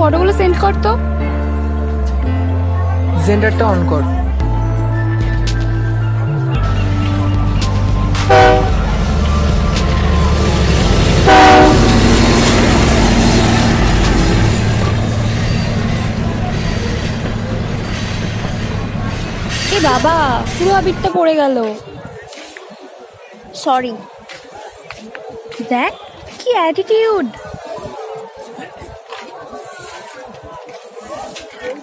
ফটোগুলো সেন্ড কর তো। জেন্ডারটা অন কর। এ বাবা, পুরো আবিরটা পড়ে গেল। সরি, দেখ কি অ্যাটিটিউড।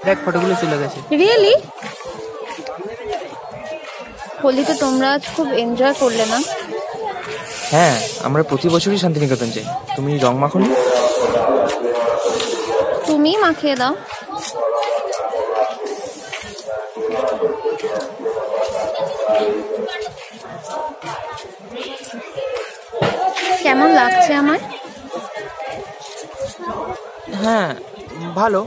দেখ ফটোগুলো চলে গেছে। রিয়েলি? হোলিতে তোমরা আজ খুব এনজয় করলে না? হ্যাঁ, আমরা প্রতি বছরই শান্তিনিকেতন যাই। তুমি রং মাখো না? তুমি মাখিয়ে দাও। কেমন লাগছে আমার? হ্যাঁ, ভালো।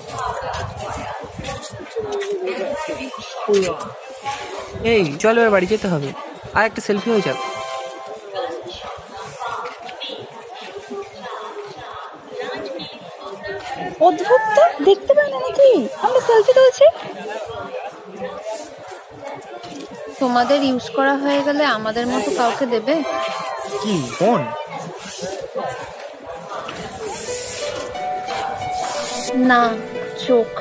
এই চল, এবার বাড়ি যেতে হবে। আর একটা সেলফি হয়ে যাক। অদ্ভুত, দেখতে পাই না নাকি আমরা সেলফি তুলছি? তোমাদের ইউজ করা হয়ে গেলে আমাদের মতো কাউকে দেবে কি? ফোন না, চোখ।